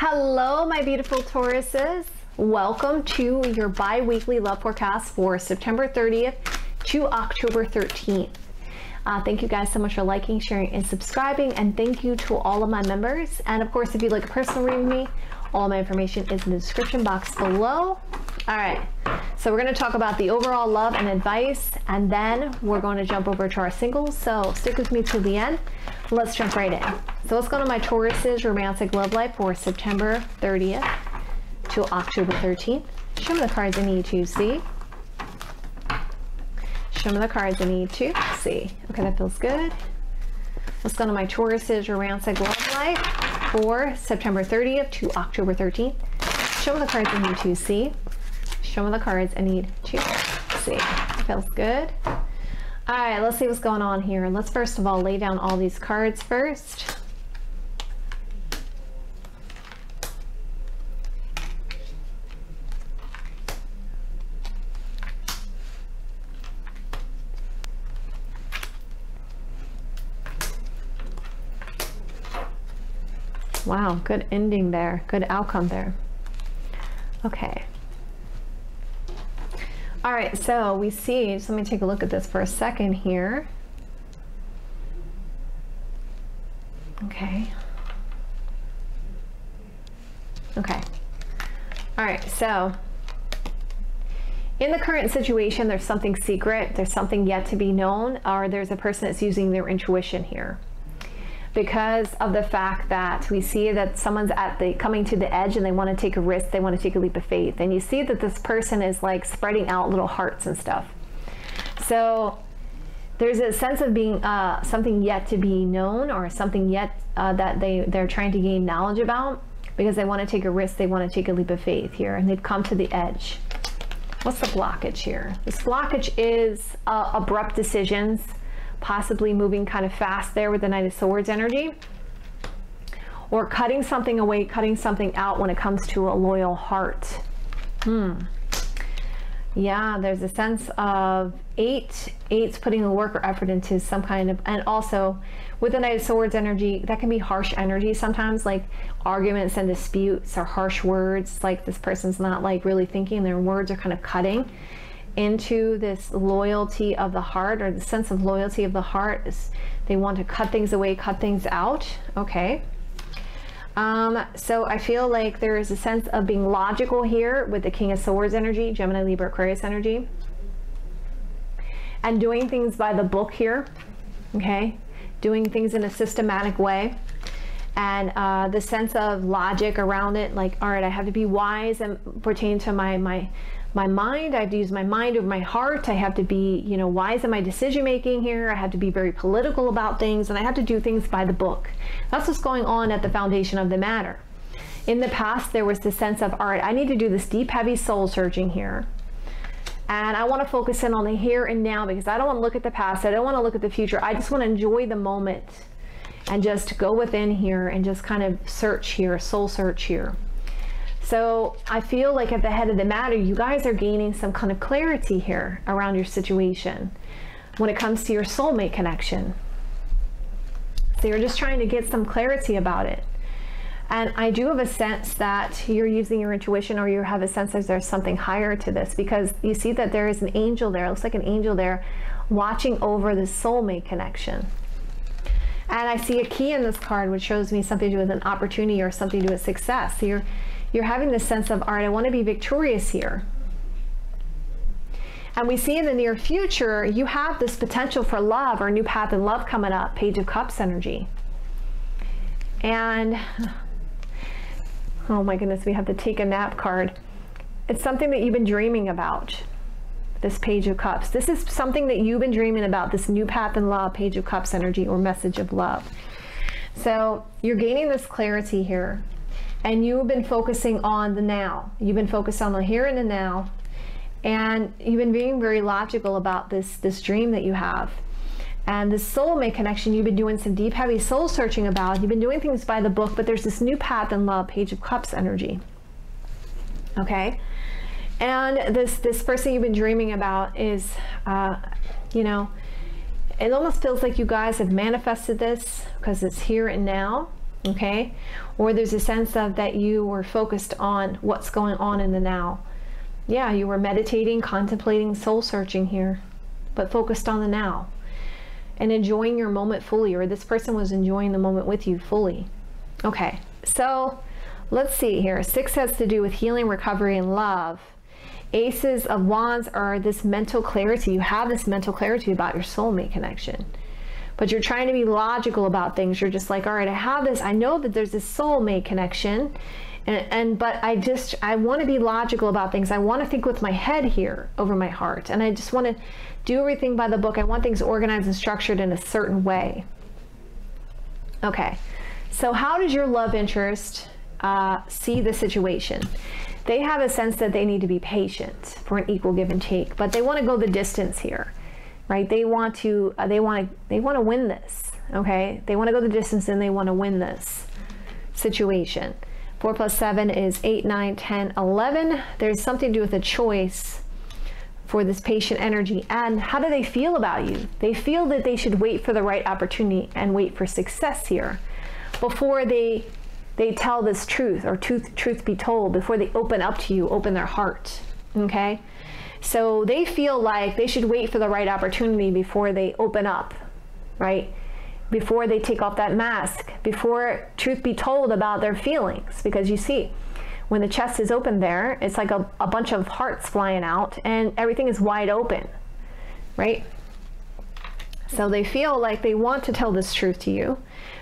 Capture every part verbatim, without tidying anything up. Hello, my beautiful Tauruses. Welcome to your bi-weekly love forecast for September thirtieth to October thirteenth. Uh, thank you guys so much for liking, sharing, and subscribing. And thank you to all of my members. And of course, if you'd like a personal reading with me, all my information is in the description box below. All right, so we're going to talk about the overall love and advice, and then we're going to jump over to our singles. So stick with me till the end. Let's jump right in. So let's go to my Taurus's romantic love life for September thirtieth to October thirteenth. Show me the cards I need to see. Show me the cards I need to see. Okay, that feels good. Let's go to my Taurus's romantic love life for September thirtieth to October thirteenth. Show me the cards I need to see. Show me the cards I need to see. That feels good. All right, let's see what's going on here. And let's first of all lay down all these cards first. Wow, good ending there. Good outcome there. Okay. All right, so we see, just let me take a look at this for a second here. Okay. Okay. All right, so in the current situation, there's something secret, there's something yet to be known, or there's a person that's using their intuition here. Because of the fact that we see that someone's at the coming to the edge and they want to take a risk, they want to take a leap of faith. And you see that this person is like spreading out little hearts and stuff. So there's a sense of being uh, something yet to be known, or something yet uh, that they, they're trying to gain knowledge about, because they want to take a risk, they want to take a leap of faith here, and they've come to the edge. What's the blockage here? This blockage is uh, abrupt decisions, possibly moving kind of fast there with the Knight of Swords energy, or cutting something away, cutting something out when it comes to a loyal heart. Hmm. Yeah, there's a sense of eight. Eight's putting the work or effort into some kind of, and also with the Knight of Swords energy, that can be harsh energy sometimes, like arguments and disputes or harsh words. Like this person's not like really thinking, their words are kind of cutting into this loyalty of the heart, or the sense of loyalty of the heart. Is they want to cut things away, cut things out. Okay. Um, so I feel like there is a sense of being logical here with the King of Swords energy, Gemini, Libra, Aquarius energy, and doing things by the book here. Okay. Doing things in a systematic way. And uh, the sense of logic around it, like, all right, I have to be wise and pertain to my, my, my mind. I have to use my mind over my heart. I have to be, you know, wise in my decision making here. I have to be very political about things, and I have to do things by the book. That's what's going on at the foundation of the matter. In the past, there was the sense of, all right, I need to do this deep, heavy soul searching here. And I want to focus in on the here and now, because I don't want to look at the past. I don't want to look at the future. I just want to enjoy the moment and just go within here and just kind of search here, soul search here. So I feel like at the head of the matter, you guys are gaining some kind of clarity here around your situation when it comes to your soulmate connection. So you're just trying to get some clarity about it. And I do have a sense that you're using your intuition, or you have a sense that there's something higher to this, because you see that there is an angel there. It looks like an angel there watching over the soulmate connection. And I see a key in this card, which shows me something to do with an opportunity or something to do with success. So you're, you're having this sense of, all right, I want to be victorious here. And we see in the near future, you have this potential for love, or a new path in love coming up, Page of Cups energy. And, oh my goodness, we have the Take a Nap card. It's something that you've been dreaming about, this Page of Cups. This is something that you've been dreaming about, this new path in love, Page of Cups energy, or message of love. So you're gaining this clarity here. And you've been focusing on the now. You've been focused on the here and the now. And you've been being very logical about this, this dream that you have. And the soulmate connection, you've been doing some deep, heavy soul searching about. You've been doing things by the book, but there's this new path in love, Page of Cups energy. Okay? And this, this person you've been dreaming about is, uh, you know, it almost feels like you guys have manifested this, because it's here and now. okay? Or there's a sense of that you were focused on what's going on in the now. Yeah, you were meditating, contemplating, soul searching here, but focused on the now and enjoying your moment fully, or this person was enjoying the moment with you fully. Okay, so let's see here. Six has to do with healing, recovery, and love. Aces of Wands are this mental clarity. You have this mental clarity about your soulmate connection, but you're trying to be logical about things. You're just like, all right, I have this. I know that there's this soulmate connection, and, and but I just, I want to be logical about things. I want to think with my head here over my heart, and I just want to do everything by the book. I want things organized and structured in a certain way. Okay, so how does your love interest uh, see the situation? They have a sense that they need to be patient for an equal give and take, but they want to go the distance here, right? They want to, uh, they want to, they want to win this, okay? They want to go the distance and they want to win this situation. Four plus seven is eight, nine, ten, eleven. There's something to do with a choice for this patient energy. And how do they feel about you? They feel that they should wait for the right opportunity and wait for success here before they They tell this truth, or truth, truth be told, before they open up to you, open their heart, okay? So they feel like they should wait for the right opportunity before they open up, right? Before they take off that mask, before truth be told about their feelings. Because you see, when the chest is open there, it's like a, a bunch of hearts flying out and everything is wide open, right? So they feel like they want to tell this truth to you,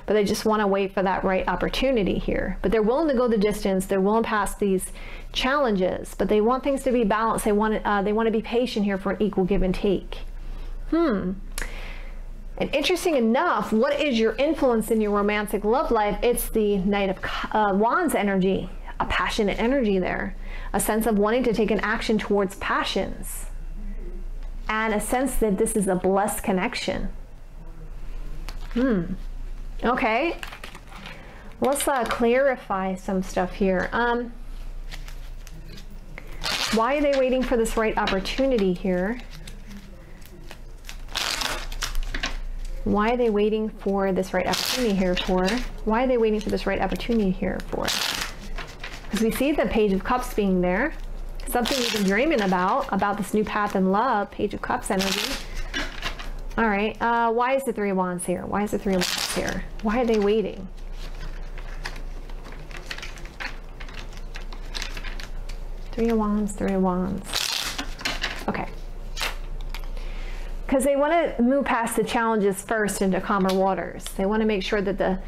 but they just want to wait for that right opportunity here. But they're willing to go the distance. They're willing to pass these challenges, but they want things to be balanced. They want to, uh, they want to be patient here for an equal give and take. Hmm. And interesting enough, what is your influence in your romantic love life? It's the Knight of uh, Wands energy, a passionate energy there, a sense of wanting to take an action towards passions, and a sense that this is a blessed connection. Hmm. Okay. Let's uh, clarify some stuff here. Um, why are they waiting for this right opportunity here? Why are they waiting for this right opportunity here for? Why are they waiting for this right opportunity here for? Because we see the Page of Cups being there. Something you've been dreaming about, about this new path in love, Page of Cups energy. All right, uh, why is the Three of Wands here? Why is the Three of Wands here? Why are they waiting? Three of Wands, Three of Wands. Okay. Because they want to move past the challenges first into calmer waters. They want to make sure that the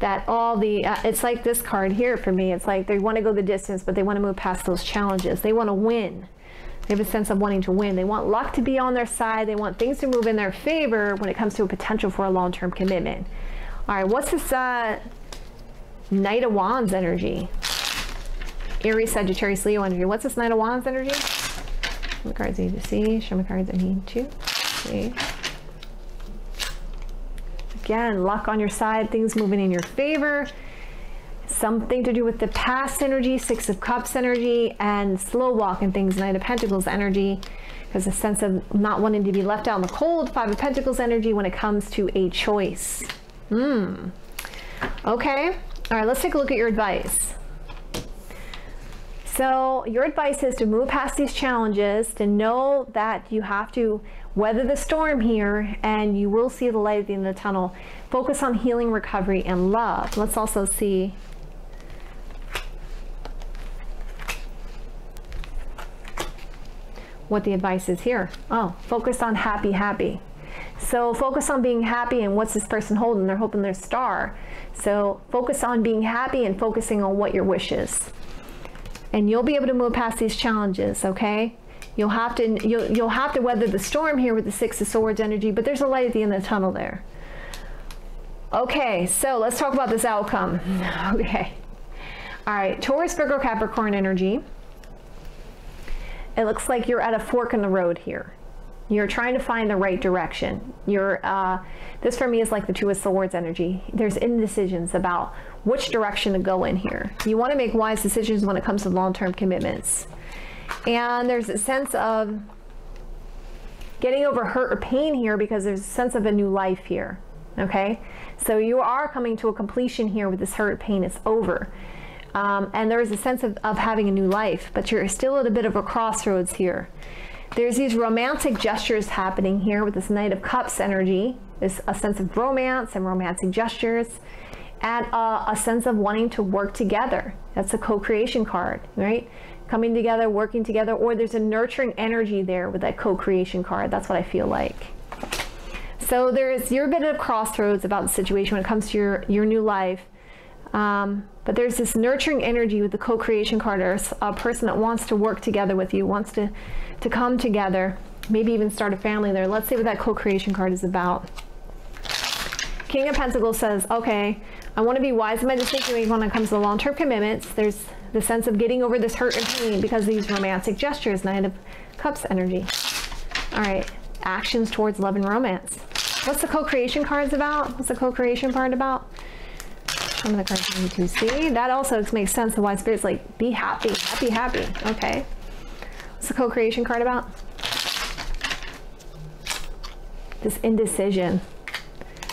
that all the, uh, it's like this card here for me. It's like they want to go the distance, but they want to move past those challenges. They want to win. They have a sense of wanting to win. They want luck to be on their side. They want things to move in their favor when it comes to a potential for a long-term commitment. All right, what's this uh, Knight of Wands energy? Aries, Sagittarius, Leo energy. What's this Knight of Wands energy? Show me cards I need to see. Show me cards I need to see. Again, luck on your side, things moving in your favor. Something to do with the past energy, Six of Cups energy, and slow walk and things, Knight of Pentacles energy, because a sense of not wanting to be left out in the cold, Five of Pentacles energy when it comes to a choice. Hmm. Okay. All right, let's take a look at your advice. So your advice is to move past these challenges, to know that you have to weather the storm here and you will see the light at the end of the tunnel. Focus on healing, recovery, and love. Let's also see. What the advice is here. Oh, focus on happy, happy. So focus on being happy, and what's this person holding? They're holding their star. So focus on being happy and focusing on what your wish is. And you'll be able to move past these challenges, okay? You'll have to you'll, you'll have to weather the storm here with the Six of Swords energy, but there's a light at the end of the tunnel there. Okay, so let's talk about this outcome. Okay. All right, Taurus, Virgo, Capricorn energy. It looks like you're at a fork in the road here. You're trying to find the right direction. You're, uh, this for me is like the Two of Swords energy. There's indecisions about which direction to go in here. You want to make wise decisions when it comes to long-term commitments. And there's a sense of getting over hurt or pain here, because there's a sense of a new life here. Okay, so you are coming to a completion here with this hurt, pain. It's over. Um, and there is a sense of, of having a new life, but you're still at a bit of a crossroads here. There's these romantic gestures happening here with this Knight of Cups energy. There's a sense of romance and romantic gestures, and a, a sense of wanting to work together. That's a co-creation card, right? Coming together, working together, or there's a nurturing energy there with that co-creation card. That's what I feel like. So there's, you're a bit of crossroads about the situation when it comes to your, your new life. Um, but there's this nurturing energy with the co-creation card, or a person that wants to work together with you, wants to, to come together, maybe even start a family there. Let's see what that co-creation card is about. King of Pentacles says, okay, I want to be wise in my decision when it comes to long-term commitments. There's the sense of getting over this hurt and pain because of these romantic gestures, Nine of Cups energy. All right, actions towards love and romance. What's the co-creation cards about? What's the co-creation part about? Some of the cards you need to see. That also makes sense of why Spirit's like, be happy, happy, happy. Okay. What's the co-creation card about? This indecision.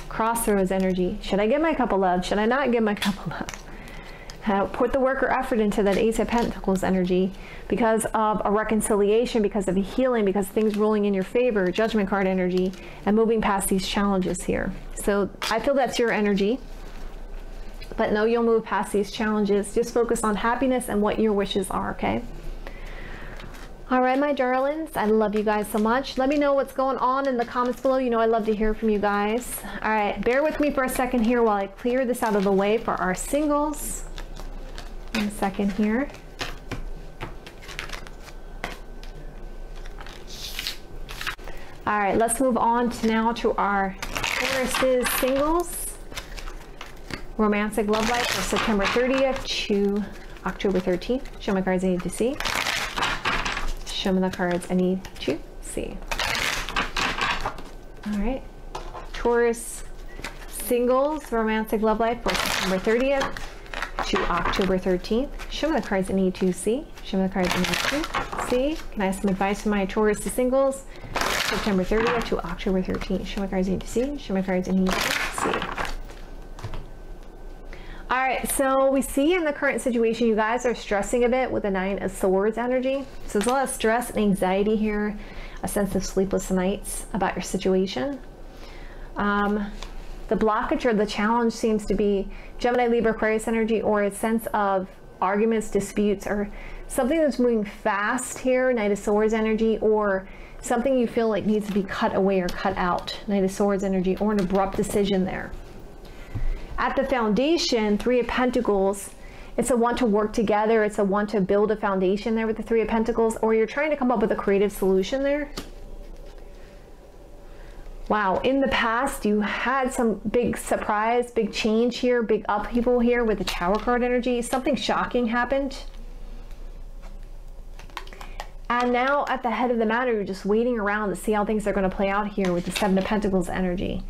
Crossroads energy. Should I give my cup of love? Should I not give my cup of love? Uh, put the work or effort into that Ace of Pentacles energy because of a reconciliation, because of a healing, because things rolling in your favor, Judgment card energy, and moving past these challenges here. So I feel that's your energy. But no, you'll move past these challenges. Just focus on happiness and what your wishes are, okay? All right, my darlings, I love you guys so much. Let me know what's going on in the comments below. You know I love to hear from you guys. All right, bear with me for a second here while I clear this out of the way for our singles. One second here. All right, let's move on to now to our Taurus singles. Romantic love life from September thirtieth to October thirteenth. Show me the cards I need to see. Show me the cards I need to see. All right. Taurus singles, romantic love life from September thirtieth to October thirteenth. Show me the cards I need to see. Show me the cards I need to see. Can I have some advice for my Taurus singles? September thirtieth to October thirteenth. Show me the cards I need to see. Show me the cards I need to see. All right, so we see in the current situation, you guys are stressing a bit with the Nine of Swords energy. So there's a lot of stress and anxiety here, a sense of sleepless nights about your situation. Um, the blockage or the challenge seems to be Gemini, Libra, Aquarius energy, or a sense of arguments, disputes, or something that's moving fast here, Knight of Swords energy, or something you feel like needs to be cut away or cut out, Knight of Swords energy, or an abrupt decision there. At the foundation, Three of Pentacles, it's a want to work together. It's a want to build a foundation there with the Three of Pentacles, or you're trying to come up with a creative solution there. Wow, in the past, you had some big surprise, big change here, big upheaval here with the Tower card energy. Something shocking happened. And now at the head of the matter, you're just waiting around to see how things are going to play out here with the Seven of Pentacles energy.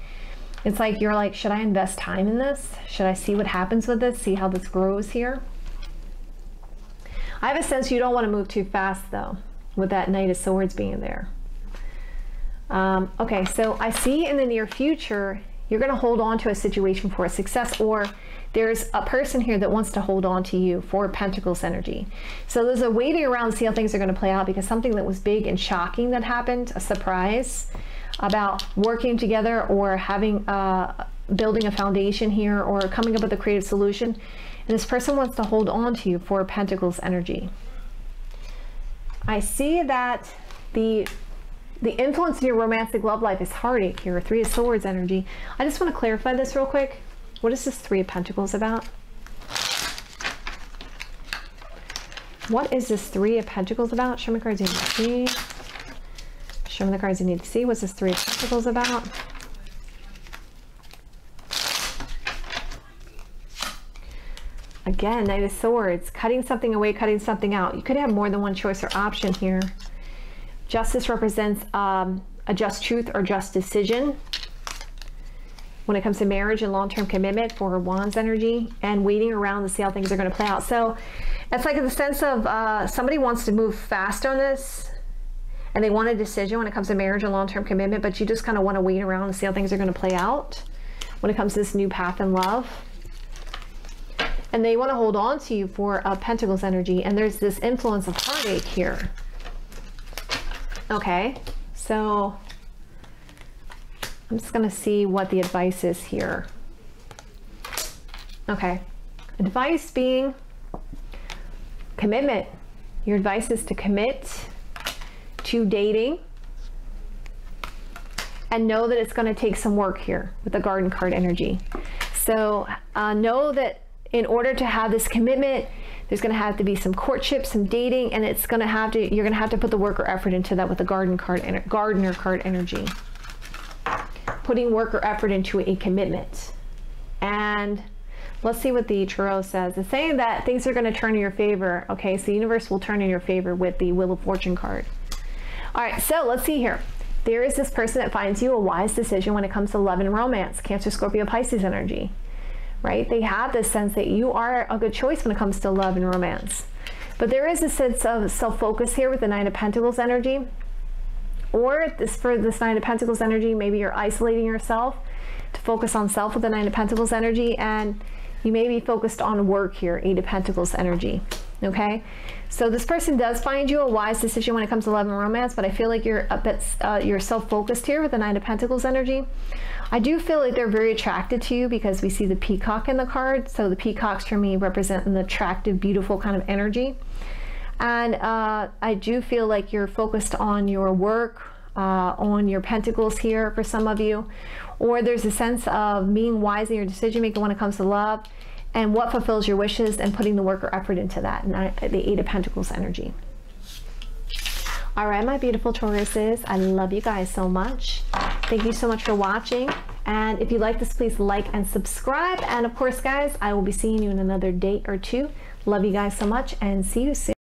It's like, you're like, should I invest time in this? Should I see what happens with this? See how this grows here? I have a sense you don't want to move too fast though, with that Knight of Swords being there. Um, okay, so I see in the near future, you're going to hold on to a situation for a success, or there's a person here that wants to hold on to you for Pentacles energy. So there's a waiting around to see how things are going to play out, because something that was big and shocking that happened, a surprise, about working together or having uh, building a foundation here or coming up with a creative solution. And this person wants to hold on to you for Pentacles energy. I see that the, the influence of your romantic love life is heartache here, Three of Swords energy. I just want to clarify this real quick. What is this Three of Pentacles about? What is this Three of Pentacles about? Show me cards you need to see. Show me the cards you need to see. What's this Three of Pentacles about? Again, Knight of Swords, cutting something away, cutting something out. You could have more than one choice or option here. Justice represents um, a just truth or just decision. When it comes to marriage and long-term commitment for Wands energy, and waiting around to see how things are going to play out. So it's like the sense of uh, somebody wants to move fast on this, and they want a decision when it comes to marriage and long-term commitment, but you just kind of want to wait around and see how things are going to play out. when it comes to this new path in love. And they want to hold on to you for uh, Pentacles energy. And there's this influence of heartache here. Okay, so I'm just going to see what the advice is here. Okay, advice being commitment. Your advice is to commit to dating. And know that it's going to take some work here with the garden card energy. So uh, know that in order to have this commitment, there's going to have to be some courtship, some dating, and it's going to have to, you're going to have to put the work or effort into that with the garden card, gardener card energy. Putting work or effort into a commitment. And let's see what the Tarot says. It's saying that things are going to turn in your favor. Okay, so the universe will turn in your favor with the Wheel of Fortune card. All right, so let's see here. There is this person that finds you a wise decision when it comes to love and romance. Cancer, Scorpio, Pisces energy. Right? They have this sense that you are a good choice when it comes to love and romance. But there is a sense of self-focus here with the Nine of Pentacles energy. Or this, for this Nine of Pentacles energy, maybe you're isolating yourself to focus on self with the Nine of Pentacles energy. And you may be focused on work here, Eight of Pentacles energy. Okay? So this person does find you a wise decision when it comes to love and romance, but I feel like you're a bit, uh, you're self-focused here with the Nine of Pentacles energy. I do feel like they're very attracted to you because we see the peacock in the card. So the peacocks for me represent an attractive, beautiful kind of energy. And uh, I do feel like you're focused on your work, uh, on your pentacles here for some of you. Or there's a sense of being wise in your decision-making when it comes to love, and what fulfills your wishes, and putting the work or effort into that, and I, the Eight of Pentacles energy. All right, my beautiful Tauruses, I love you guys so much. Thank you so much for watching. And if you like this, please like and subscribe. And of course, guys, I will be seeing you in another day or two. Love you guys so much, and see you soon.